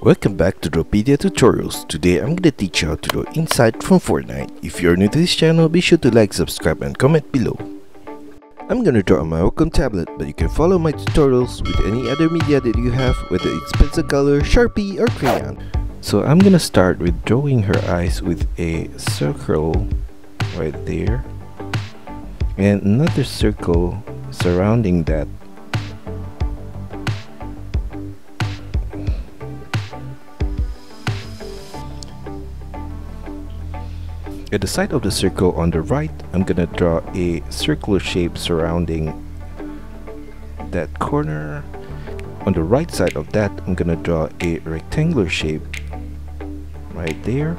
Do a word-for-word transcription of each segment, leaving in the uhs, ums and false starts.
Welcome back to Drawpedia tutorials. Today I'm gonna teach you how to draw Insight from Fortnite. If you're new to this channel, be sure to like, subscribe and comment below. I'm gonna draw on my Wacom tablet, but you can follow my tutorials with any other media that you have, whether it's pencil color, Sharpie or crayon. So I'm gonna start with drawing her eyes with a circle right there and another circle surrounding that. At the side of the circle on the right, I'm gonna draw a circular shape surrounding that corner. On the right side of that, I'm gonna draw a rectangular shape right there.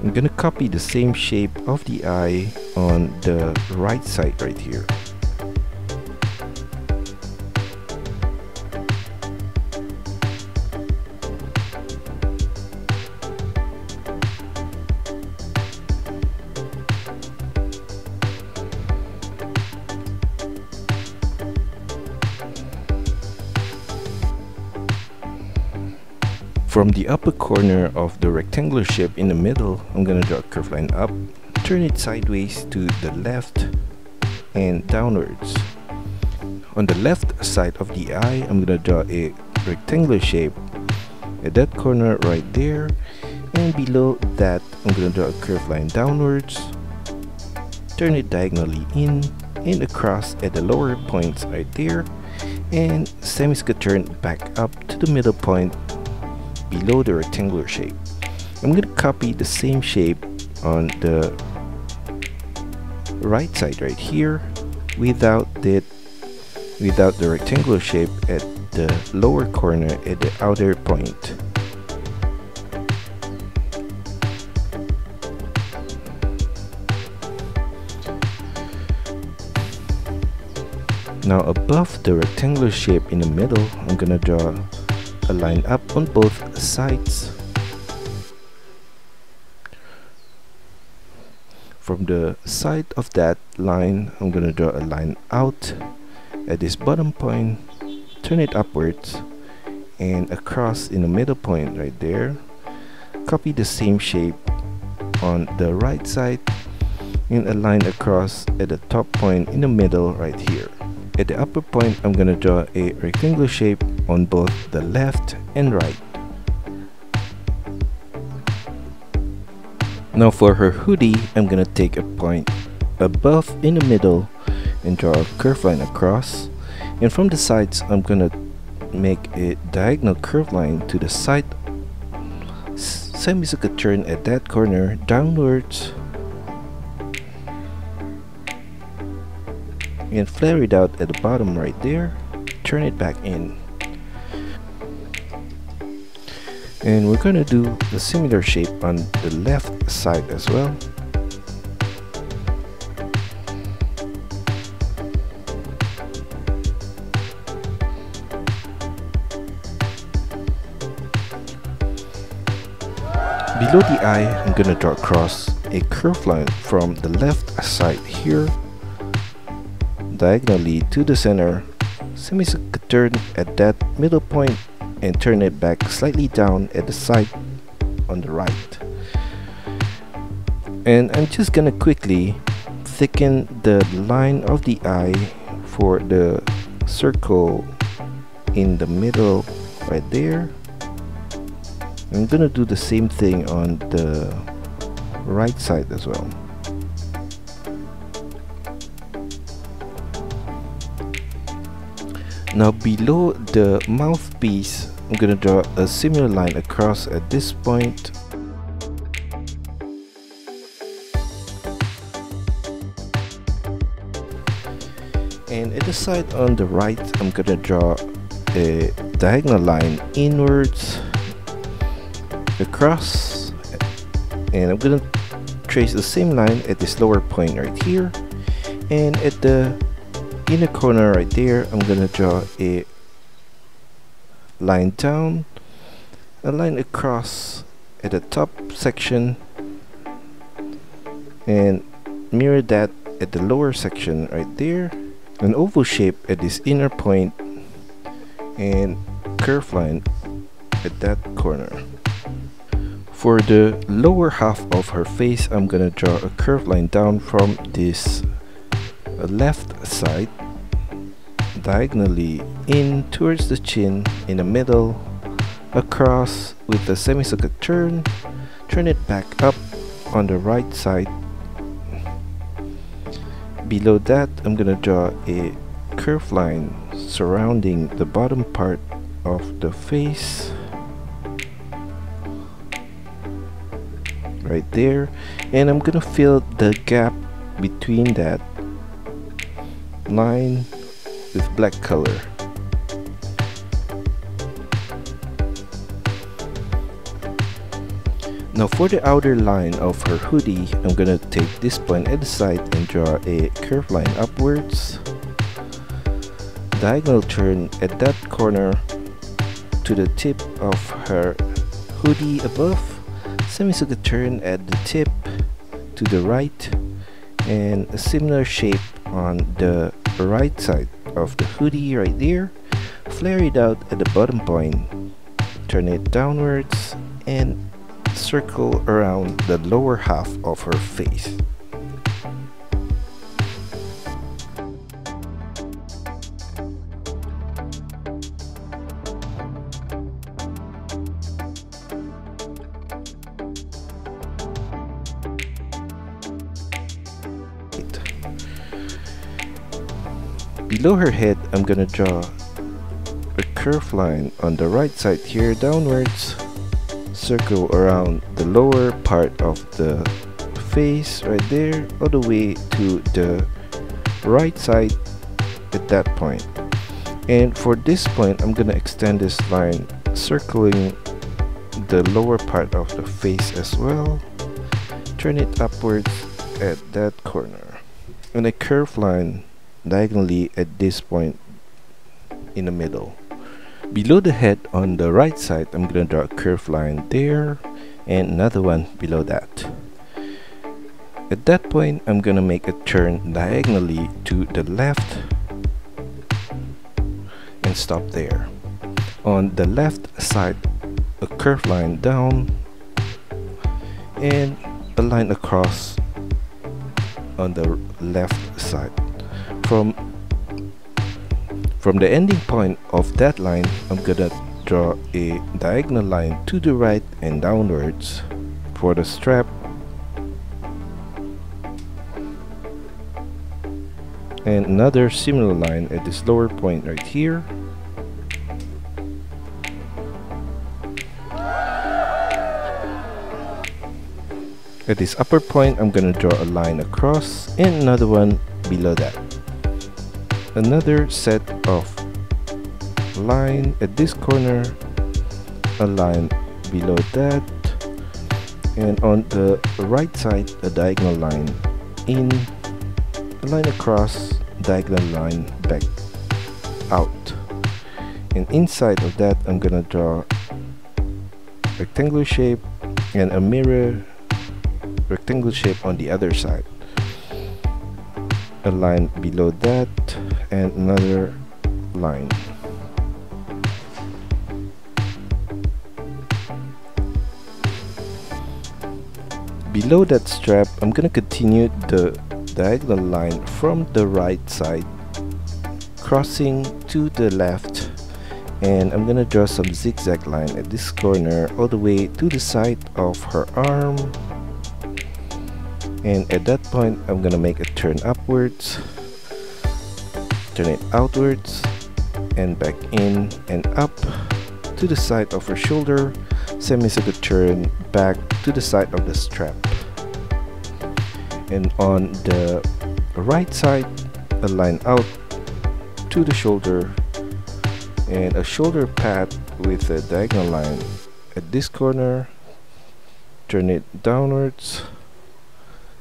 I'm gonna copy the same shape of the eye on the right side right here. From the upper corner of the rectangular shape in the middle, I'm gonna draw a curve line up, turn it sideways to the left and downwards. On the left side of the eye, I'm gonna draw a rectangular shape at that corner right there, and below that I'm gonna draw a curve line downwards, turn it diagonally in and across at the lower points right there, and semi-scaturn back up to the middle point below the rectangular shape. I'm going to copy the same shape on the right side right here without the, without the rectangular shape at the lower corner at the outer point. Now above the rectangular shape in the middle, I'm going to draw a line up on both sides. From the side of that line, I'm gonna draw a line out at this bottom point, turn it upwards and across in the middle point right there. Copy the same shape on the right side and a line across at the top point in the middle right here. At the upper point, I'm gonna draw a rectangular shape on both the left and right. Now for her hoodie, I'm gonna take a point above in the middle and draw a curve line across, and from the sides I'm gonna make a diagonal curve line to the side, semicircle turn at that corner downwards and flare it out at the bottom right there, turn it back in. And we're gonna do a similar shape on the left side as well. Below the eye, I'm gonna draw across a curve line from the left side here diagonally to the center, semicircle turn at that middle point and turn it back slightly down at the side on the right. And I'm just gonna quickly thicken the line of the eye for the circle in the middle right there. I'm gonna do the same thing on the right side as well. Now below the mouthpiece, I'm gonna draw a similar line across at this point. And at the side on the right, I'm gonna draw a diagonal line inwards, across, and I'm gonna trace the same line at this lower point right here, and at the in the corner right there, I'm gonna draw a line down, a line across at the top section, and mirror that at the lower section right there, an oval shape at this inner point, and curve line at that corner. For the lower half of her face, I'm gonna draw a curve line down from this left side diagonally in towards the chin, in the middle, across with a semicircular turn, turn it back up on the right side. Below that, I'm gonna draw a curve line surrounding the bottom part of the face right there, and I'm gonna fill the gap between that line with black color. Now for the outer line of her hoodie, I'm gonna take this point at the side and draw a curve line upwards, diagonal turn at that corner to the tip of her hoodie above, semicircle turn at the tip to the right, and a similar shape on the right side of the hoodie right there. Flare it out at the bottom point, turn it downwards, and circle around the lower half of her face. Below her head, I'm gonna draw a curve line on the right side here downwards, circle around the lower part of the face right there all the way to the right side at that point. And for this point, I'm gonna extend this line circling the lower part of the face as well, turn it upwards at that corner, and a curve line diagonally at this point in the middle. Below the head on the right side, I'm gonna draw a curve line there and another one below that. At that point, I'm gonna make a turn diagonally to the left and stop there. On the left side, a curve line down and a line across on the left side. From, from the ending point of that line, I'm gonna draw a diagonal line to the right and downwards. For the strap, and another similar line at this lower point right here. At this upper point, I'm gonna draw a line across and another one below that. Another set of line at this corner, a line below that, and on the right side a diagonal line in, a line across, diagonal line back out. And inside of that, I'm gonna draw rectangular shape and a mirror rectangular shape on the other side, a line below that, and another line. Below that strap, I'm gonna continue the diagonal line from the right side, crossing to the left, and I'm gonna draw some zigzag line at this corner all the way to the side of her arm. And at that point, I'm gonna make a turn upwards, turn it outwards, and back in and up to the side of her shoulder, semicircle turn back to the side of the strap. And on the right side, a line out to the shoulder, and a shoulder pad with a diagonal line at this corner, turn it downwards,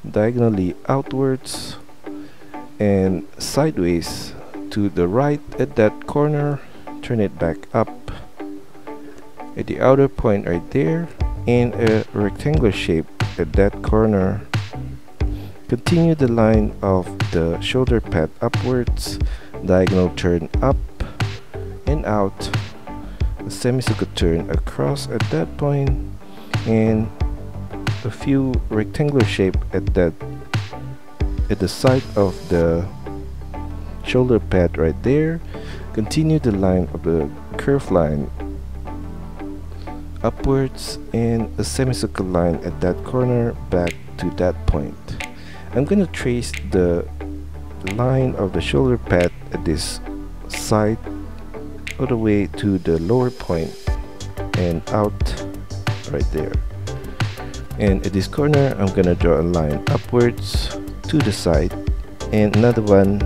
diagonally outwards and sideways to the right at that corner, turn it back up at the outer point right there, in a rectangular shape at that corner. Continue the line of the shoulder pad upwards, diagonal turn up and out, the semicircle turn across at that point, and a few rectangular shape at that at the side of the shoulder pad right there. Continue the line of the curved line upwards and a semicircle line at that corner back to that point. I'm going to trace the line of the shoulder pad at this side all the way to the lower point and out right there, and at this corner I'm going to draw a line upwards to the side and another one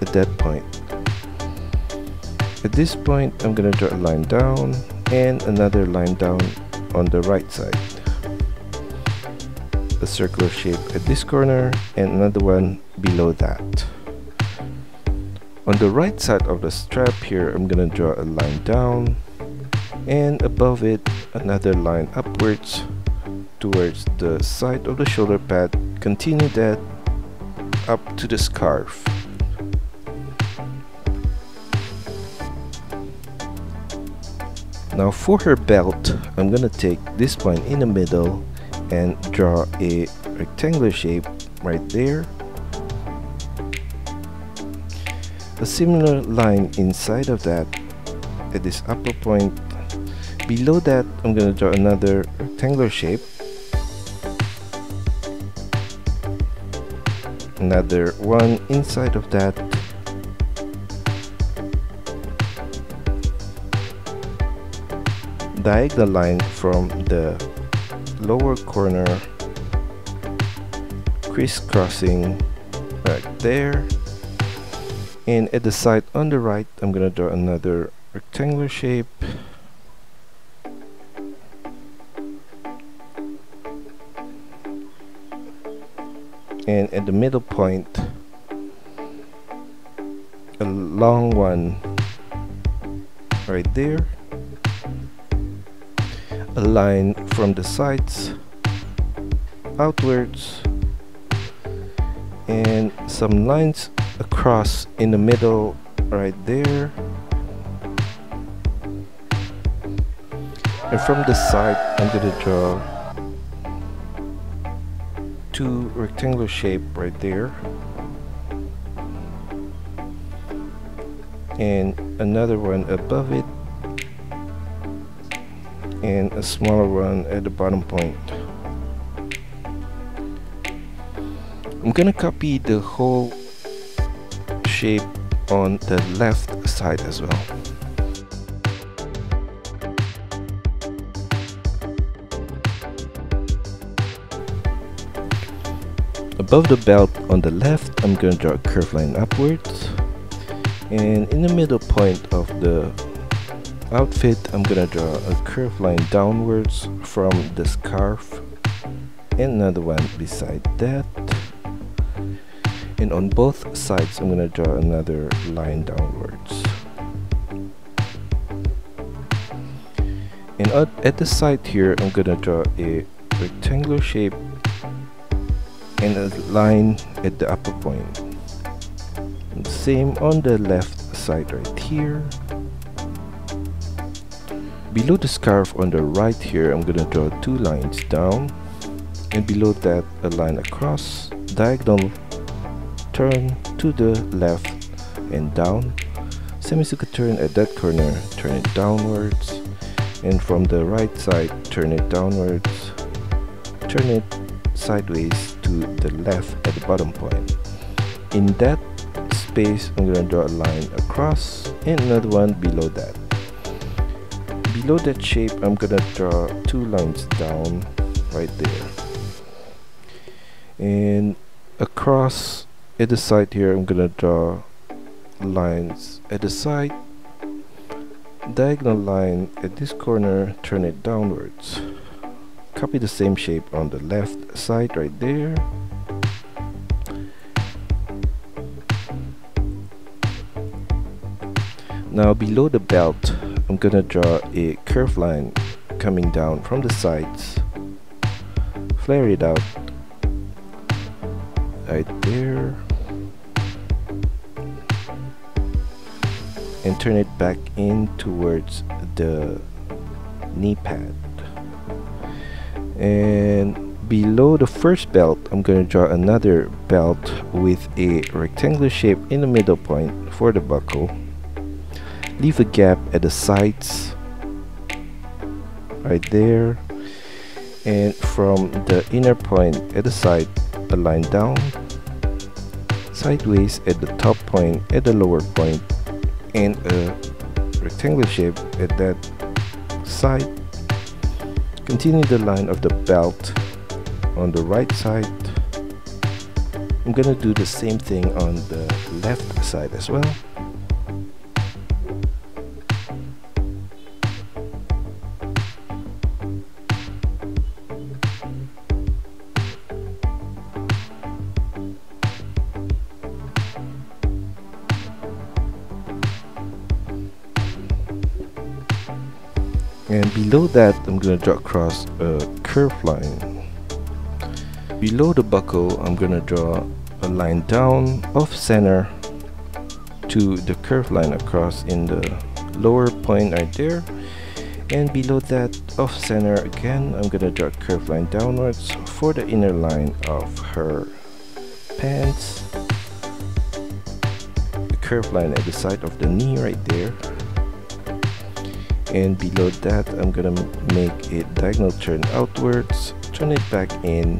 at that point. At this point I'm going to draw a line down and another line down on the right side, a circular shape at this corner and another one below that. On the right side of the strap here I'm going to draw a line down and above it another line upwards towards the side of the shoulder pad. Continue that up to the scarf. Now for her belt, I'm going to take this point in the middle and draw a rectangular shape right there. A similar line inside of that at this upper point. Below that I'm going to draw another rectangular shape, another one inside of that, diagonal line from the lower corner crisscrossing right there, and at the side on the right I'm going to draw another rectangular shape, and at the middle point a long one right there, a line from the sides outwards, and some lines across in the middle right there, and from the side I'm going to draw two rectangular shape right there and another one above it and a smaller one at the bottom point. I'm gonna copy the whole shape on the left side as well. Above the belt on the left, I'm going to draw a curved line upwards, and in the middle point of the outfit, I'm going to draw a curved line downwards from the scarf, and another one beside that, and on both sides, I'm going to draw another line downwards, and at the side here, I'm going to draw a rectangular shape and a line at the upper point. And same on the left side right here. Below the scarf on the right here, I'm gonna draw two lines down, and below that a line across, diagonal turn to the left and down, semicircle turn at that corner, turn it downwards, and from the right side turn it downwards, turn it sideways to the left at the bottom point. In that space I'm going to draw a line across and another one below that. Below that shape I'm going to draw two lines down right there, and across at the side here I'm going to draw lines at the side, diagonal line at this corner, turn it downwards. Copy the same shape on the left side right there, now below the belt I'm gonna draw a curved line coming down from the sides, flare it out right there, and turn it back in towards the knee pad. And below the first belt, I'm going to draw another belt with a rectangular shape in the middle point for the buckle. Leave a gap at the sides right there, and from the inner point at the side, a line down, sideways at the top point, at the lower point, and a rectangular shape at that side. Continue the line of the belt on the right side. I'm gonna do the same thing on the left side as well. And below that, I'm gonna draw across a curve line. Below the buckle, I'm gonna draw a line down off center to the curve line across in the lower point right there. And below that, off center again, I'm gonna draw a curve line downwards for the inner line of her pants. The curve line at the side of the knee right there. And below that, I'm gonna make a diagonal turn outwards, turn it back in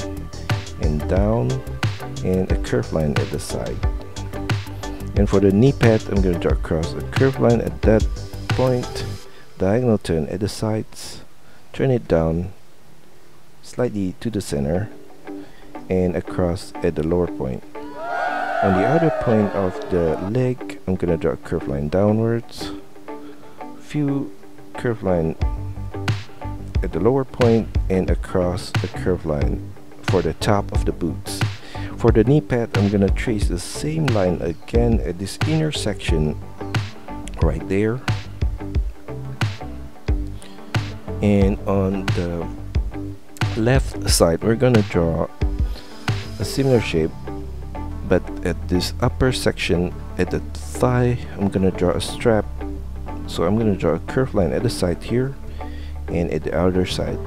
and down, and a curve line at the side. And for the knee pad, I'm gonna draw across a curve line at that point, diagonal turn at the sides, turn it down slightly to the center, and across at the lower point. On the other point of the leg, I'm gonna draw a curve line downwards, few curve line at the lower point, and across the curve line for the top of the boots. For the knee pad, I'm gonna trace the same line again at this intersection right there. And on the left side, we're gonna draw a similar shape, but at this upper section at the thigh, I'm gonna draw a strap. So I'm going to draw a curve line at the side here, and at the outer side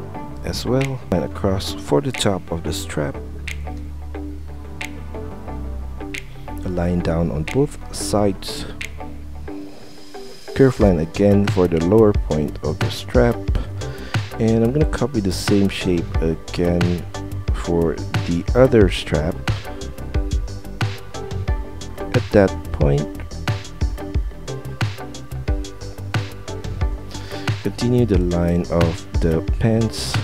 as well, and across for the top of the strap. A line down on both sides. Curve line again for the lower point of the strap. And I'm going to copy the same shape again for the other strap. At that point, continue the line of the pants,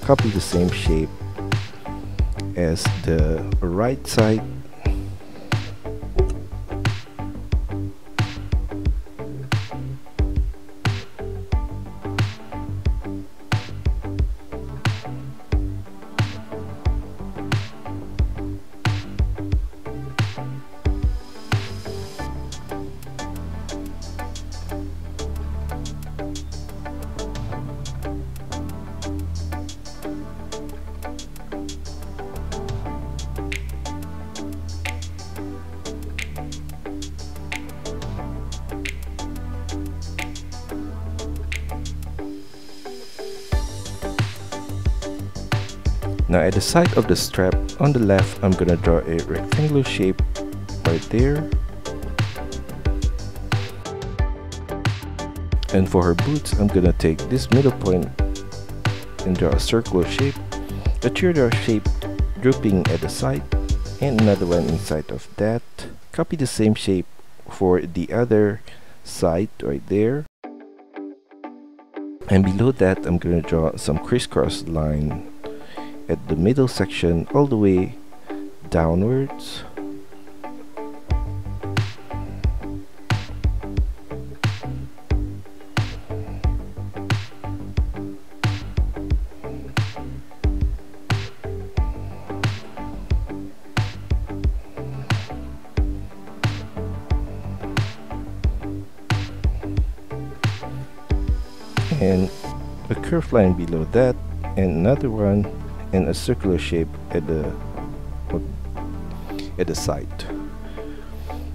copy the same shape as the right side, Now at the side of the strap on the left, I'm gonna draw a rectangular shape right there. And for her boots, I'm gonna take this middle point and draw a circular shape, a teardrop shape drooping at the side, and another one inside of that. Copy the same shape for the other side right there. And below that, I'm gonna draw some crisscross line at the middle section all the way downwards. And a curve line below that, and another one, and a circular shape at the at the side.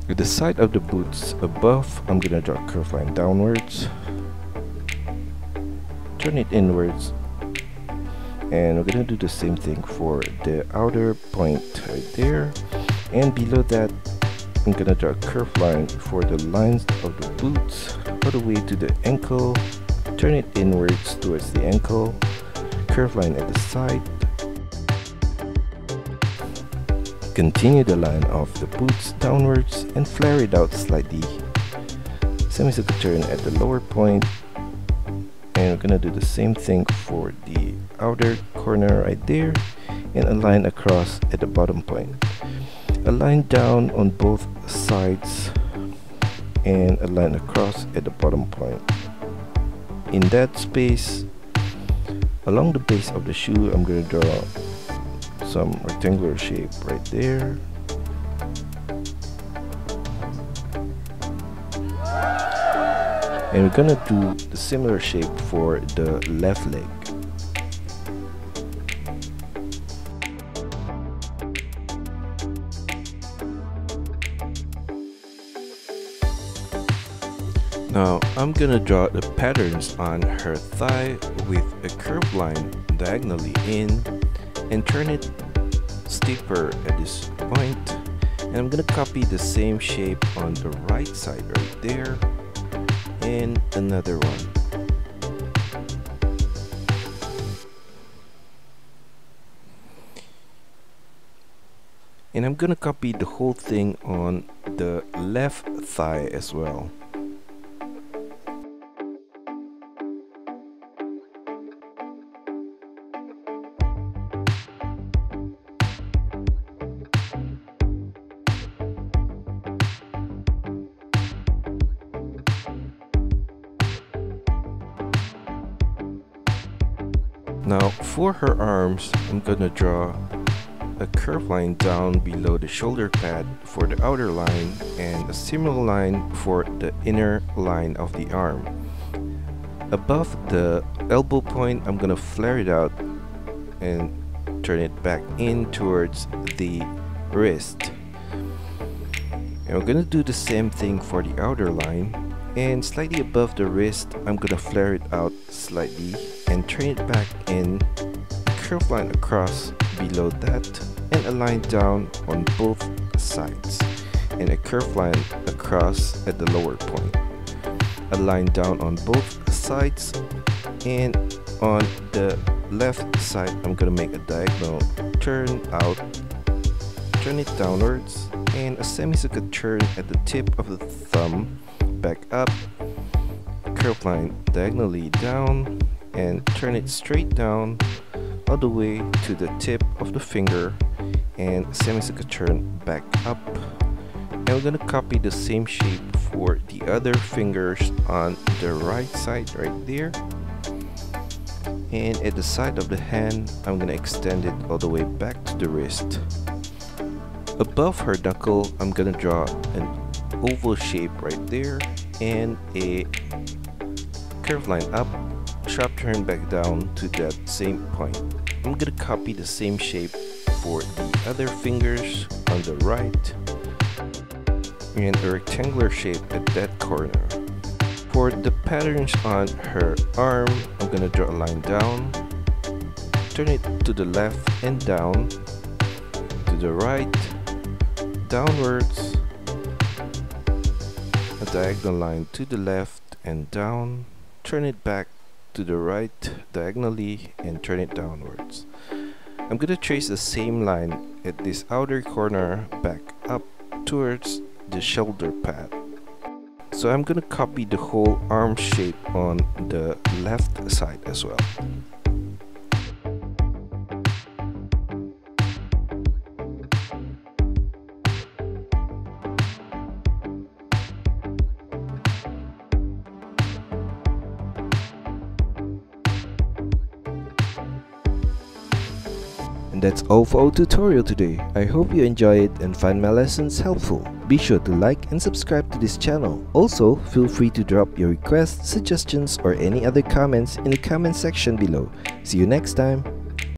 With the side of the boots above, I'm gonna draw a curve line downwards, turn it inwards, and we're gonna do the same thing for the outer point right there. And below that, I'm gonna draw a curve line for the lines of the boots all the way to the ankle, turn it inwards towards the ankle, curve line at the side. Continue the line of the boots downwards and flare it out slightly. Semicircle turn at the lower point, and we're gonna do the same thing for the outer corner right there, and align across at the bottom point. Align down on both sides and align across at the bottom point. In that space, along the base of the shoe, I'm gonna draw some rectangular shape right there. And we're gonna do the similar shape for the left leg. Now I'm gonna draw the patterns on her thigh with a curved line diagonally in, and turn it steeper at this point, and I'm gonna copy the same shape on the right side right there, and another one. And I'm gonna copy the whole thing on the left thigh as well. Now for her arms, I'm gonna draw a curved line down below the shoulder pad for the outer line, and a similar line for the inner line of the arm. Above the elbow point, I'm gonna flare it out and turn it back in towards the wrist. And we're gonna do the same thing for the outer line, and slightly above the wrist, I'm gonna flare it out slightly and turn it back in, curve line across below that, and align down on both sides, and a curve line across at the lower point. Align down on both sides, and on the left side, I'm gonna make a diagonal turn out, turn it downwards, and a semicircle turn at the tip of the thumb back up, curve line diagonally down, and turn it straight down all the way to the tip of the finger, and semicircle turn back up. And we're gonna copy the same shape for the other fingers on the right side right there, and at the side of the hand, I'm gonna extend it all the way back to the wrist. Above her knuckle, I'm gonna draw an oval shape right there, and a curve line up, sharp turn back down to that same point. I'm gonna copy the same shape for the other fingers on the right, and a rectangular shape at that corner. For the patterns on her arm, I'm gonna draw a line down, turn it to the left and down, to the right, downwards, a diagonal line to the left and down, turn it back to the right diagonally and turn it downwards. I'm gonna trace the same line at this outer corner back up towards the shoulder pad. So I'm gonna copy the whole arm shape on the left side as well. And that's all for our tutorial today. I hope you enjoy it and find my lessons helpful. Be sure to like and subscribe to this channel. Also, feel free to drop your requests, suggestions, or any other comments in the comment section below. See you next time!